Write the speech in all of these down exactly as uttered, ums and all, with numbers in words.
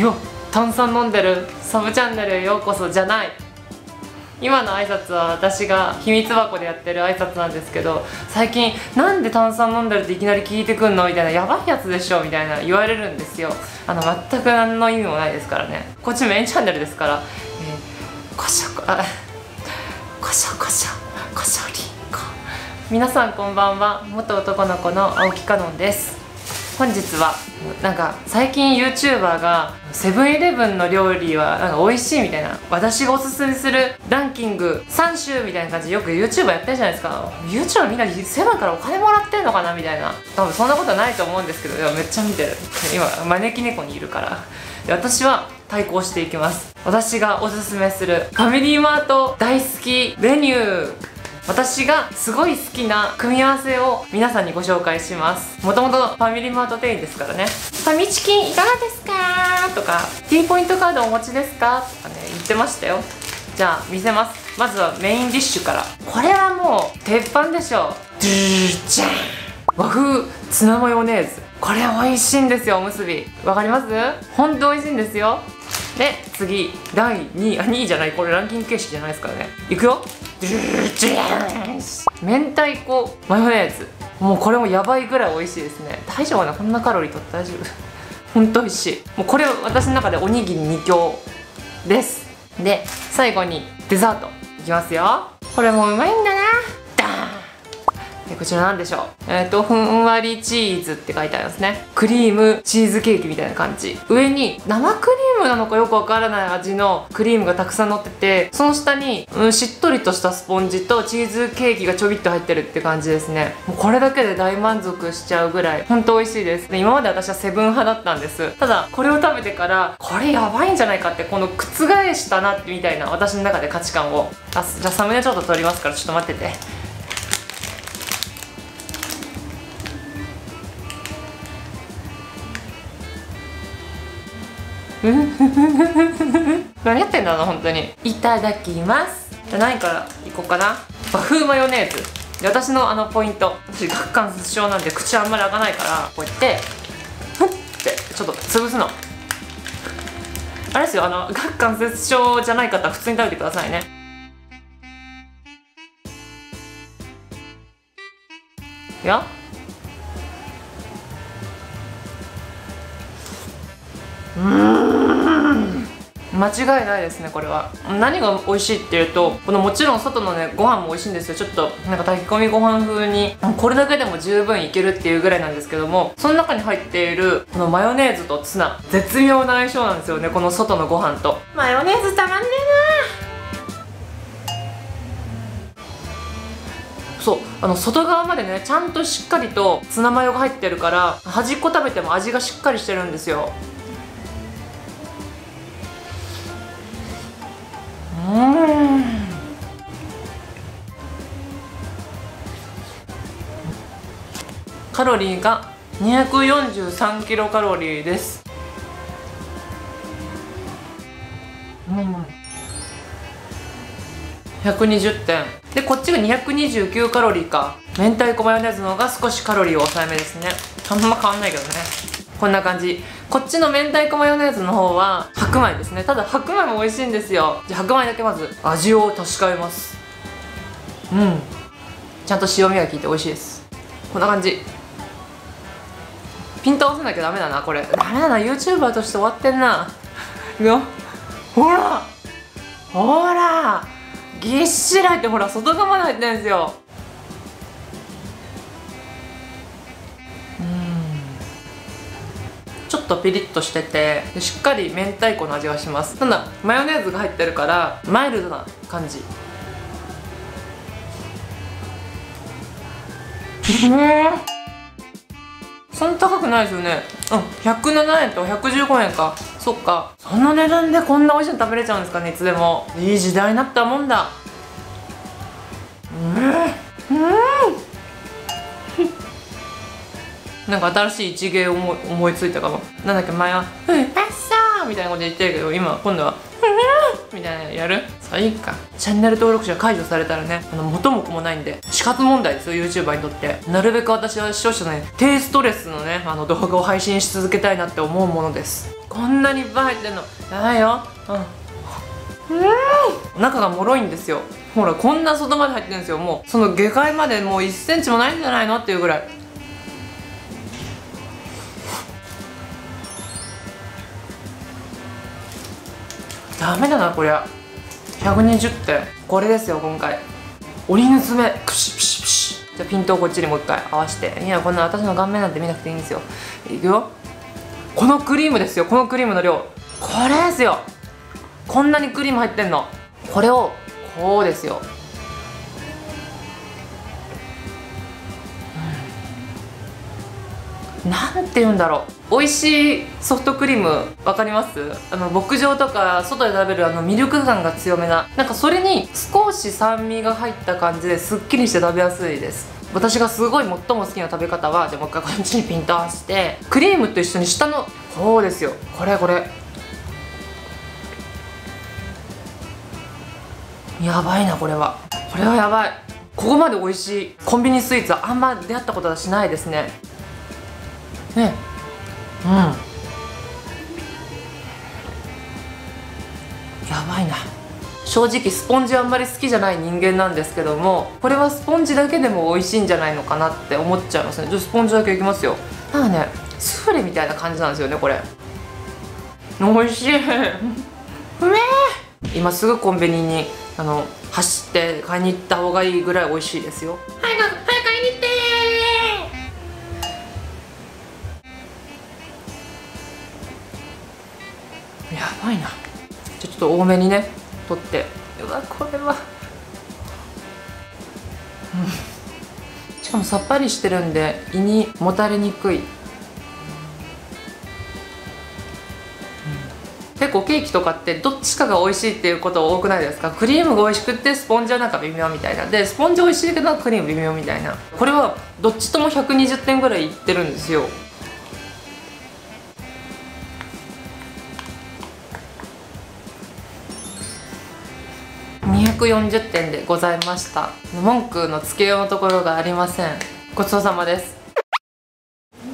よっ、炭酸飲んでる、サブチャンネルへようこそじゃない。今の挨拶は私が秘密箱でやってる挨拶なんですけど、最近なんで炭酸飲んでるっていきなり聞いてくんのみたいな、やばいやつでしょみたいな言われるんですよ。あの全く何の意味もないですからね。こっちメインチャンネルですから、えー、こしょこあこしょこしょこしょりんこ、皆さんこんばんは、元男の子の青木かのんです。本日はなんか最近 YouTuber がセブンイレブンの料理はなんか美味しいみたいな、私がおすすめするランキングさんしゅうみたいな感じでよく YouTuber やってるじゃないですか。 YouTuber みんなセブンからお金もらってんのかなみたいな、多分そんなことないと思うんですけど、でもめっちゃ見てる。今招き猫にいるから。で私は対抗していきます。私がおすすめするファミリーマート大好きメニュー、私がすごい好きな組み合わせを皆さんにご紹介します。もともとファミリーマート店員ですからね。ファミチキンいかがですかとか、 T ポイントカードお持ちですかとかね、言ってましたよ。じゃあ見せます。まずはメインディッシュから。これはもう鉄板でしょう。ドゥージャン、和風ツナマヨネーズ、これ美味しいんですよ。おむすびわかります？ほんと美味しいんですよ。で次だいにい、あにいじゃない、これランキング形式じゃないですからね。いくよ、明太子マヨネーズ、もうこれもやばいぐらい美味しいですね。大丈夫かな、こんなカロリーとって大丈夫？ほんと美味しい。もうこれ私の中でおにぎりに強です。で最後にデザートいきますよ。これもうまいんだな。ダーン。でこちらなんでしょう。えっとふんわりチーズって書いてありますね。クリームチーズケーキみたいな感じ、上に生クリームなのかよくわからない味のクリームがたくさん乗ってて、その下に、うん、しっとりとしたスポンジとチーズケーキがちょびっと入ってるって感じですね。もうこれだけで大満足しちゃうぐらいほんと美味しいです。で今まで私はセブン派だったんです。ただこれを食べてからこれやばいんじゃないかって、この覆したなみたいな私の中で価値観を。あ、じゃあサムネちょっと撮りますからちょっと待ってて。何やってんだろう、本当に。いただきます。じゃあ何からいこうかな。和風マヨネーズで、私のあのポイント、私顎関節症なんで口あんまり開かないから、こうやってふっってちょっと潰すの。あれですよ、あの顎関節症じゃない方は普通に食べてくださいね。いやうーん、間違いないですね。これは何が美味しいっていうと、このもちろん外のねご飯も美味しいんですよ。ちょっとなんか炊き込みご飯風にこれだけでも十分いけるっていうぐらいなんですけども、その中に入っているこのマヨネーズとツナ、絶妙な相性なんですよね、この外のご飯と。マヨネーズたまんねえなー。そう、あの外側までねちゃんとしっかりとツナマヨが入ってるから、端っこ食べても味がしっかりしてるんですよ。うーん、カロリーがにひゃくよんじゅうさんキロカロリーです。うん、ひゃくにじゅってんで、こっちがにひゃくにじゅうきゅうカロリーか。明太子マヨネーズの方が少しカロリーを抑えめですね。あんま変わんないけどね。こんな感じ。こっちの明太子マヨネーズの方は白米ですね。ただ白米も美味しいんですよ。じゃあ白米だけまず味を確かめます。うん、ちゃんと塩味が効いて美味しいです。こんな感じ。ピント合わせなきゃダメだな、これダメだな。 YouTuber として終わってんな。いくよ、ほらほら、ぎっしり入って、ほら外側まで入ってるんですよ。ちょっとピリッとしてて、しっかり明太子の味がします。ただマヨネーズが入ってるからマイルドな感じ。ねえ、そんな高くないですよね。うん、ひゃくななえんとひゃくじゅうごえんか。そっか、その値段でこんな美味しいの食べれちゃうんですかね。いつでもいい時代になったもんだ。うんうんなんか新しい一芸を思い、思いついたかも。なんだっけ前は「うん、パッサー」みたいなこと言ってるけど、今今度は「うん」みたいなのやる？そういいか。チャンネル登録者解除されたらね、あの元も子もないんで死活問題ですよ、 YouTuber にとって。なるべく私は視聴者のね、低ストレスのね、あの動画を配信し続けたいなって思うものです。こんなにいっぱい入ってんのやばいよ。うん、うん、お腹がもろいんですよ。ほら、こんな外まで入ってるんですよ。もうその下界までもういっセンチもないんじゃないのっていうぐらい。ダメだなこりゃ。ひゃくにじゅうってこれですよ今回。折り結べ、プシプシプシ。じゃあピントをこっちにもう一回合わせて。いや、こんな私の顔面なんて見なくていいんですよ。いくよ。このクリームですよ、このクリームの量、これですよ。こんなにクリーム入ってんの。これをこうですよ、うん、なんて言うんだろう。美味しいソフトクリームわかります？あの牧場とか外で食べるあのミルク感が強めな、なんかそれに少し酸味が入った感じですっきりして食べやすいです。私がすごい最も好きな食べ方は、じゃあもう一回こっちにピント合わせて、クリームと一緒に下のこうですよ、これこれ。やばいなこれは。これはやばい。ここまで美味しいコンビニスイーツはあんま出会ったことはしないですね。ね、うん、やばいな。正直スポンジあんまり好きじゃない人間なんですけども、これはスポンジだけでも美味しいんじゃないのかなって思っちゃいますね。じゃあスポンジだけいきますよ。なんかね、スフレみたいな感じなんですよねこれ。美味しい。うめえ。今すぐコンビニにあの走って買いに行った方がいいぐらい美味しいですよ。早く早く買いに行って。やばいな。じゃあちょっと多めにね取って。うわ、これは、うん、しかもさっぱりしてるんで胃にもたれにくい。結構ケーキとかってどっちかが美味しいっていうこと多くないですか？クリームが美味しくってスポンジはなんか微妙みたいな、でスポンジ美味しいけどクリーム微妙みたいな。これはどっちともひゃくにじゅってんぐらいいってるんですよ。にひゃくよんじゅってんでございました。文句のつけようのところがありません。ごちそうさまです。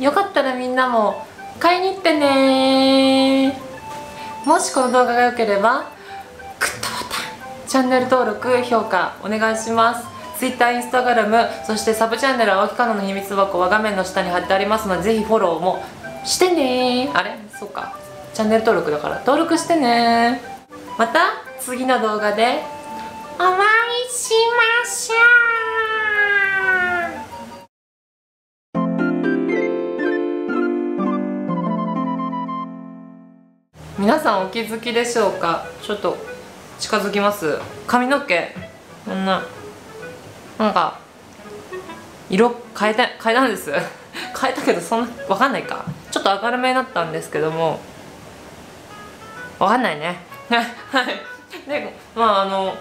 よかったらみんなも買いに行ってねー。もしこの動画が良ければグッドボタン、チャンネル登録、評価お願いします。 ツイッター、インスタグラム、そしてサブチャンネル青木香菜の秘密箱は画面の下に貼ってありますので、ぜひフォローもしてねー。あれ、そっか、チャンネル登録だから登録してねー。また次の動画でお会いしましょう。皆さんお気づきでしょうか。ちょっと近づきます。髪の毛こんな、なんか色変えた変えたんです。変えたけどそんな分かんないか。ちょっと明るめになったんですけども、分かんないね。はい。で、まああの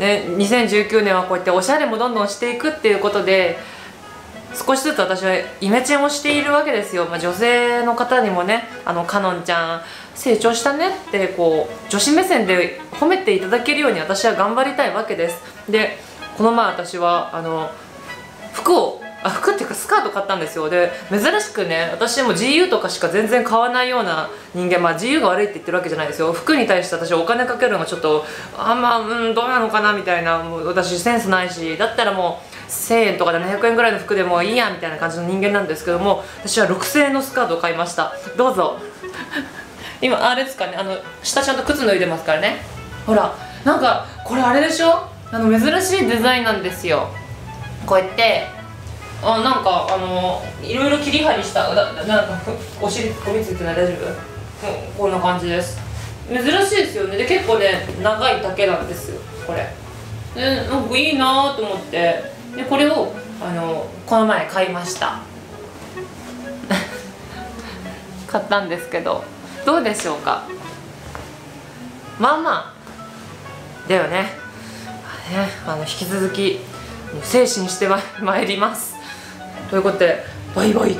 ね、にせんじゅうきゅうねんはこうやっておしゃれもどんどんしていくっていうことで、少しずつ私はイメチェンをしているわけですよ。まあ、女性の方にもね、あのかのんちゃん成長したねってこう女子目線で褒めていただけるように私は頑張りたいわけです。で、この前私はあの服をあ服っていうかスカート買ったんですよ。で、珍しくね、私も ジーユー とかしか全然買わないような人間、まあ ジーユー が悪いって言ってるわけじゃないですよ。服に対して私お金かけるのがちょっとあんま、うん、どうなのかなみたいな、もう私センスないし、だったらもうせんえんとかでななひゃくえんぐらいの服でもいいやみたいな感じの人間なんですけども、私はろくせんえんのスカートを買いました。どうぞ。今あれですかね、あの下ちゃんと靴脱いでますからね。ほら、なんかこれあれでしょ、あの珍しいデザインなんですよ。こうやってあなんかあのいろいろ切り張りした、ななんかお尻ゴミついてない、大丈夫、うん、こんな感じです。珍しいですよね。で、結構ね長い丈なんですよこれで。なんかいいなーと思って、でこれをあのこの前買いました。買ったんですけど、どうでしょうか。まあまあだよね。あの引き続き精進してまいりますということで、バイバイ。